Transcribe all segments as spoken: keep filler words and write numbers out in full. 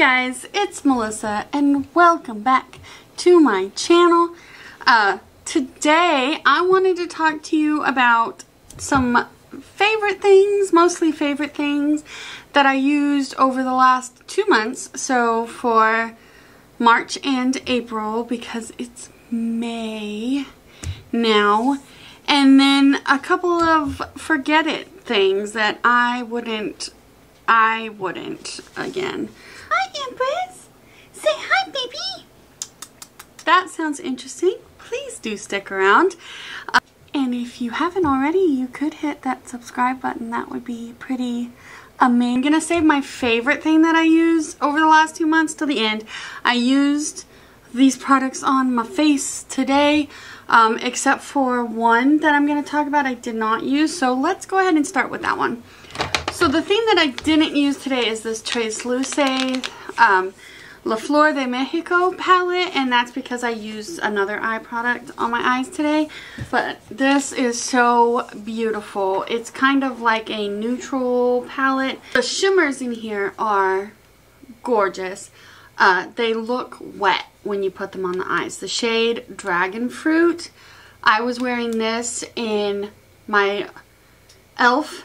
guys, it's Melissa and welcome back to my channel. Uh, today I wanted to talk to you about some favorite things, mostly favorite things that I used over the last two months. So for March and April, because it's May now. And then a couple of forget it things that I wouldn't, I wouldn't again. Hi, Empress. Say hi, baby. That sounds interesting. Please do stick around. Uh, and if you haven't already, you could hit that subscribe button. That would be pretty amazing. I'm going to save my favorite thing that I used over the last two months till the end. I used these products on my face today, um, except for one that I'm going to talk about I did not use. So let's go ahead and start with that one. So the thing that I didn't use today is this Tres Luce um, La Flor de Mexico palette, and that's because I used another eye product on my eyes today. But this is so beautiful. It's kind of like a neutral palette. The shimmers in here are gorgeous. Uh, they look wet when you put them on the eyes. The shade Dragon Fruit. I was wearing this in my e l f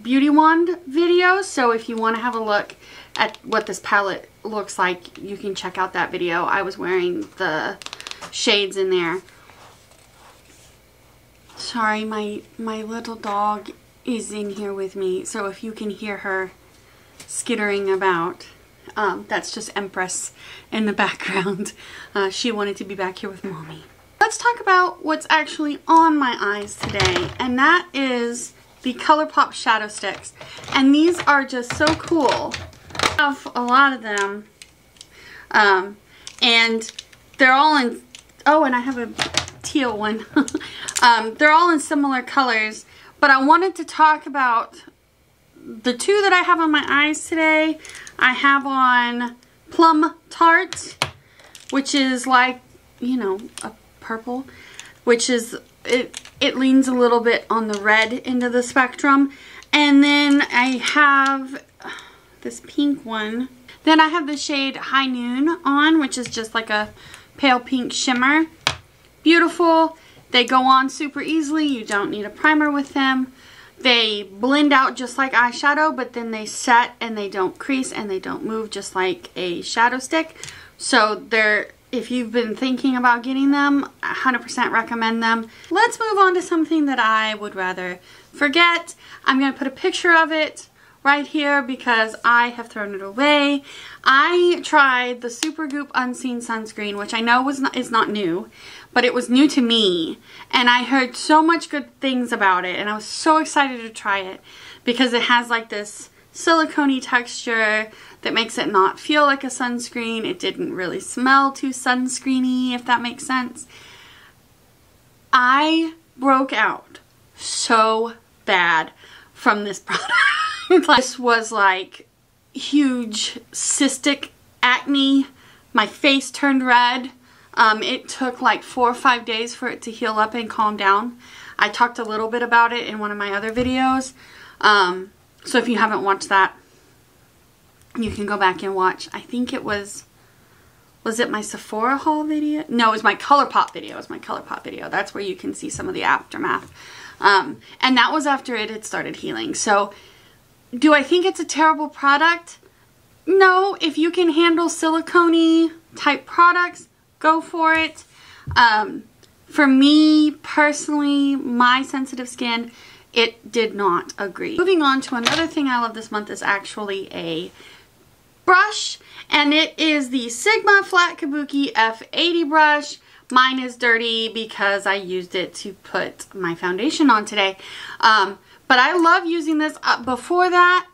beauty wand video, so if you want to have a look at what this palette looks like, you can check out that video. I was wearing the shades in there. Sorry, my my little dog is in here with me, so if you can hear her skittering about, Um, that's just Empress in the background. Uh, she wanted to be back here with mommy. Let's talk about what's actually on my eyes today, and that is the ColourPop shadow sticks. And these are just so cool. I have a lot of them. Um, and they're all in, oh, and I have a teal one. um, they're all in similar colors, but I wanted to talk about the two that I have on my eyes today. I have on Plum Tart, which is like, you know, a purple, which is, it, it leans a little bit on the red end of the spectrum. And then I have this pink one. Then I have the shade High Noon on, which is just like a pale pink shimmer. Beautiful. They go on super easily. You don't need a primer with them. They blend out just like eyeshadow, but then they set and they don't crease and they don't move, just like a shadow stick. So they're, if you've been thinking about getting them, one hundred percent recommend them. Let's move on to something that I would rather forget. I'm going to put a picture of it right here because I have thrown it away. I tried the Supergoop Unseen Sunscreen, which I know was not, is not new, but it was new to me, and I heard so much good things about it, and I was so excited to try it because it has like this silicone-y texture that makes it not feel like a sunscreen. It didn't really smell too sunscreeny, if that makes sense. I broke out so bad from this product. This was like huge cystic acne. My face turned red. Um, it took like four or five days for it to heal up and calm down. I talked a little bit about it in one of my other videos. Um, so if you haven't watched that, you can go back and watch. I think it was, was it my Sephora haul video? No, it was my ColourPop video. It was my ColourPop video. That's where you can see some of the aftermath. Um, and that was after it had started healing. So do I think it's a terrible product? No, if you can handle silicone-y type products, go for it. Um, for me personally, my sensitive skin, it did not agree. Moving on to another thing I love this month is actually a brush, and it is the Sigma Flat Kabuki F eighty brush. Mine is dirty because I used it to put my foundation on today. Um, but I love using this. Uh, before that,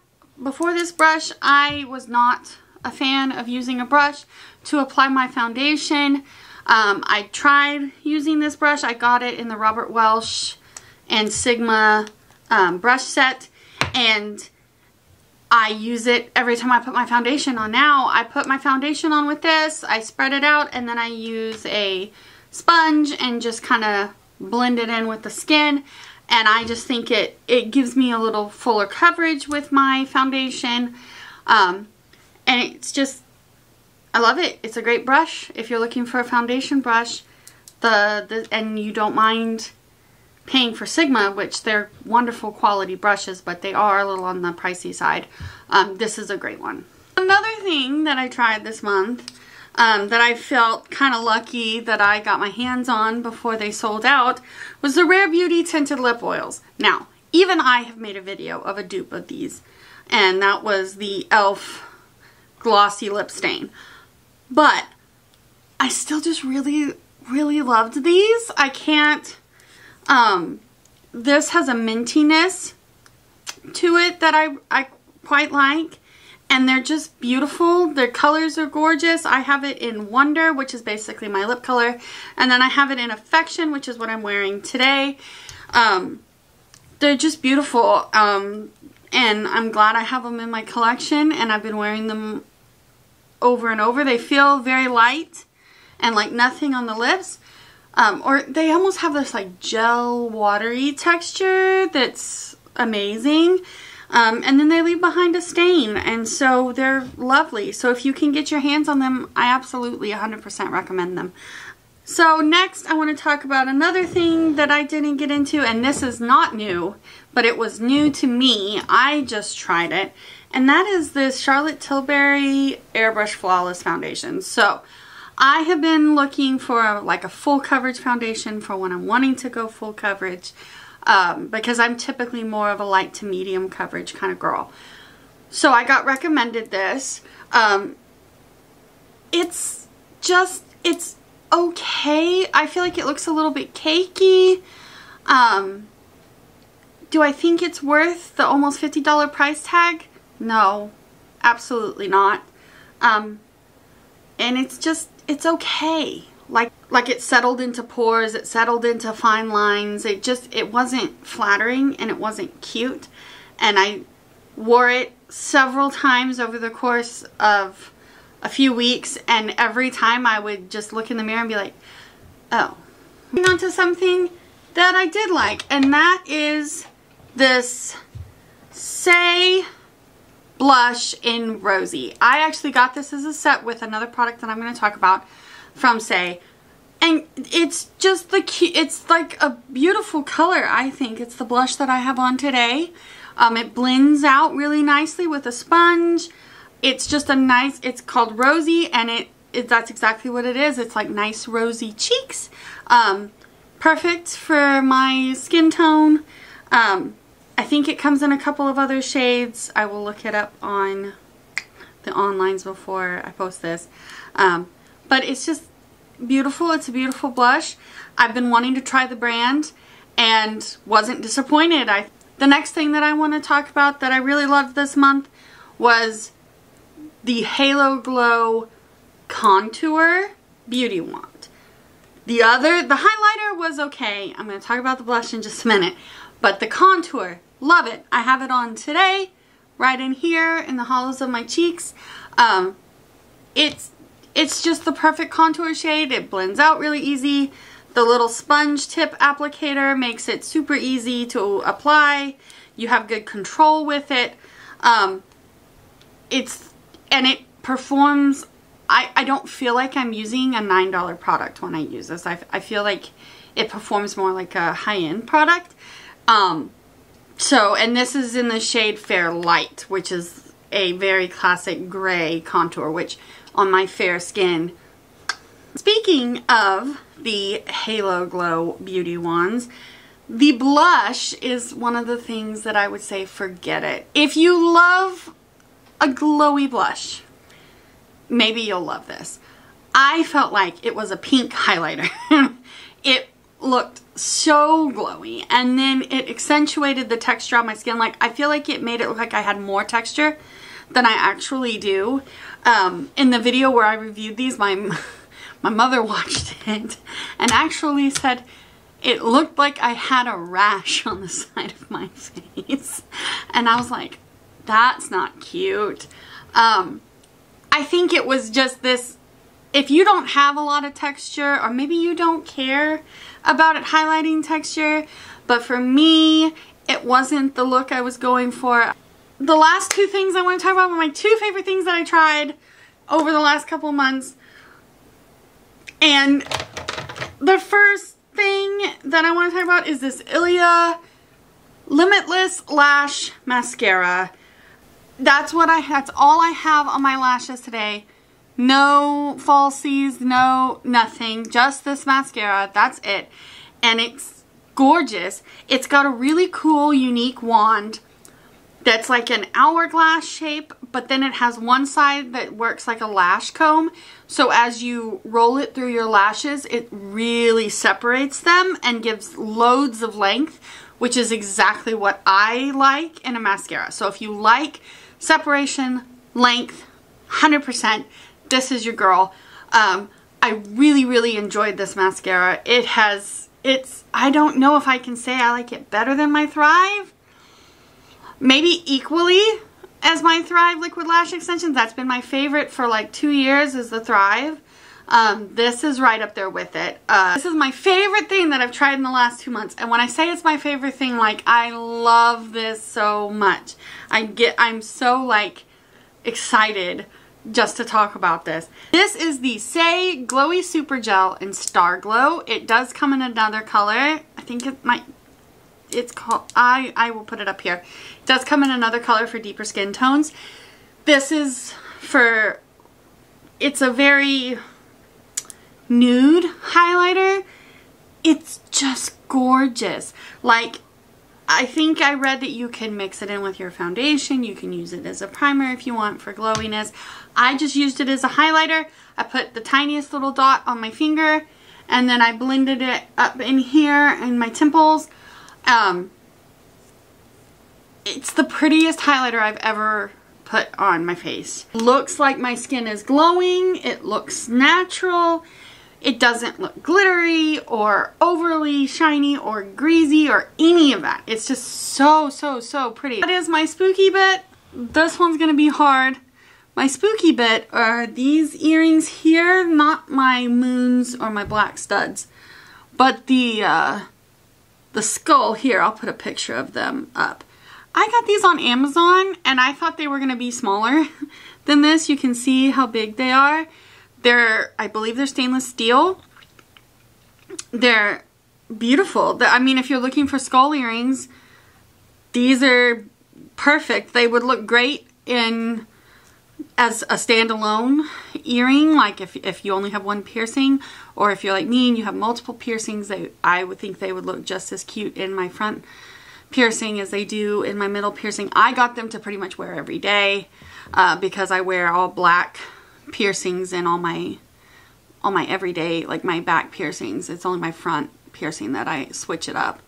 before this brush, I was not a fan of using a brush to apply my foundation. um, I tried using this brush. I got it in the Robert Welch and Sigma um, brush set, and I use it every time I put my foundation on. Now I put my foundation on with this, I spread it out, and then I use a sponge and just kind of blend it in with the skin, and I just think it it gives me a little fuller coverage with my foundation. um, And it's just, I love it. It's a great brush. If you're looking for a foundation brush the, the and you don't mind paying for Sigma, which they're wonderful quality brushes, but they are a little on the pricey side, um, this is a great one. Another thing that I tried this month um, that I felt kind of lucky that I got my hands on before they sold out was the Rare Beauty Tinted Lip Oils. Now, even I have made a video of a dupe of these, and that was the e l f Glossy Lip Stain. But I still just really, really loved these. I can't, um, this has a mintiness to it that I, I quite like. And they're just beautiful. Their colors are gorgeous. I have it in Wonder, which is basically my lip color. And then I have it in Affection, which is what I'm wearing today. Um, they're just beautiful. Um, and I'm glad I have them in my collection. And I've been wearing them over and over. They feel very light and like nothing on the lips. Um, or they almost have this like gel watery texture that's amazing. Um, and then they leave behind a stain, and so they're lovely. So if you can get your hands on them, I absolutely one hundred percent recommend them. So next I want to talk about another thing that I didn't get into, and this is not new, but it was new to me. I just tried it, and that is this Charlotte Tilbury Airbrush Flawless Foundation. So I have been looking for a, like a full coverage foundation for when I'm wanting to go full coverage. Um, because I'm typically more of a light to medium coverage kind of girl. So I got recommended this. Um, it's just, it's okay. I feel like it looks a little bit cakey. Um, do I think it's worth the almost fifty dollar price tag? No, absolutely not. Um, and it's just, it's okay. Like, like it settled into pores, it settled into fine lines, it just, it wasn't flattering and it wasn't cute. And I wore it several times over the course of a few weeks, and every time I would just look in the mirror and be like, oh. Moving on to something that I did like, and that is this Saie Blush in Rosy. I actually got this as a set with another product that I'm going to talk about from Saie, and it's just the cute, it's like a beautiful color. I think it's the blush that I have on today. Um, it blends out really nicely with a sponge. It's just a nice, it's called Rosy, and it, it that's exactly what it is. It's like nice rosy cheeks. Um, perfect for my skin tone. Um, I think it comes in a couple of other shades. I will look it up on the onlines before I post this. Um, But it's just beautiful. It's a beautiful blush. I've been wanting to try the brand and wasn't disappointed. I, the next thing that I want to talk about that I really loved this month was the Halo Glow Contour Beauty Wand. The other, the highlighter was okay. I'm going to talk about the blush in just a minute. But the contour, love it. I have it on today, right in here in the hollows of my cheeks. Um, it's... It's just the perfect contour shade. It blends out really easy. The little sponge tip applicator makes it super easy to apply. You have good control with it. Um, it's and it performs. I, I don't feel like I'm using a nine dollar product when I use this. I, I feel like it performs more like a high-end product. Um, so, and this is in the shade Fair Light, which is a very classic gray contour, which... on my fair skin. Speaking of the Halo Glow Beauty Wands, the blush is one of the things that I would say forget it. If you love a glowy blush, maybe you'll love this. I felt like it was a pink highlighter. It looked so glowy, and then it accentuated the texture on my skin. Like, I feel like it made it look like I had more texture than I actually do. Um, in the video where I reviewed these, my, my mother watched it and actually said it looked like I had a rash on the side of my face. And I was like, that's not cute. Um, I think it was just this, if you don't have a lot of texture, or maybe you don't care about it highlighting texture, but for me, it wasn't the look I was going for. The last two things I want to talk about were my two favorite things that I tried over the last couple months. And the first thing that I want to talk about is this Ilia Limitless Lash Mascara. That's what I, that's all I have on my lashes today. No falsies, no nothing, just this mascara, that's it. And it's gorgeous. It's got a really cool, unique wand that's like an hourglass shape, but then it has one side that works like a lash comb. So as you roll it through your lashes, it really separates them and gives loads of length, which is exactly what I like in a mascara. So if you like separation, length, one hundred percent, this is your girl. Um, I really, really enjoyed this mascara. It has, it's, I don't know if I can say I like it better than my Thrive. Maybe equally as my Thrive Liquid Lash Extensions. That's been my favorite for like two years is the Thrive. Um, this is right up there with it. Uh, this is my favorite thing that I've tried in the last two months. And when I say it's my favorite thing, like, I love this so much. I get, I'm so, like, excited just to talk about this. This is the Saie Glowy Super Gel in Star Glow. It does come in another color. I think it might, it's called, I, I will put it up here. It does come in another color for deeper skin tones. This is for, it's a very nude highlighter. It's just gorgeous. Like, I think I read that you can mix it in with your foundation. You can use it as a primer if you want for glowiness. I just used it as a highlighter. I put the tiniest little dot on my finger and then I blended it up in here and my temples. Um, it's the prettiest highlighter I've ever put on my face. Looks like my skin is glowing. It looks natural. It doesn't look glittery or overly shiny or greasy or any of that. It's just so, so, so pretty. That is my spooky bit. This one's gonna be hard. My spooky bit are these earrings here, not my moons or my black studs, but the, uh, the skull here. I'll put a picture of them up. I got these on Amazon and I thought they were gonna be smaller than this. You can see how big they are. They're, I believe they're stainless steel. They're beautiful. I mean, if you're looking for skull earrings, these are perfect. They would look great in as a standalone earring, like if, if you only have one piercing, or if you're like me and you have multiple piercings, they, I would think they would look just as cute in my front piercing as they do in my middle piercing. I got them to pretty much wear every day uh, because I wear all black piercings and all my all my everyday, like my back piercings. It's only my front piercing that I switch it up.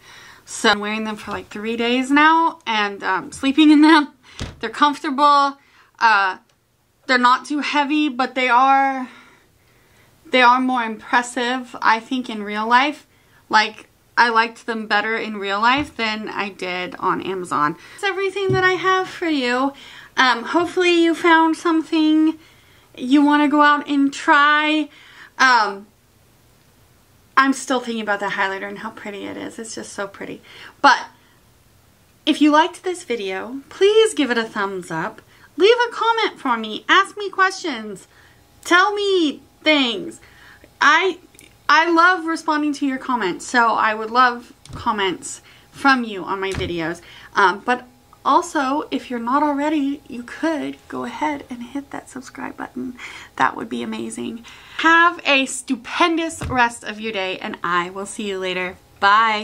So I'm wearing them for like three days now and um, sleeping in them. They're comfortable. Uh, they're not too heavy, but they are they are more impressive, I think, in real life. Like, I liked them better in real life than I did on Amazon. That's everything that I have for you. Um, hopefully you found something you want to go out and try. um, I'm still thinking about that highlighter and how pretty it is. It's just so pretty. But if you liked this video, please give it a thumbs up. Leave a comment for me. Ask me questions. Tell me things. I I love responding to your comments, so I would love comments from you on my videos. Um, but also, if you're not already, you could go ahead and hit that subscribe button. That would be amazing. Have a stupendous rest of your day, and I will see you later. Bye.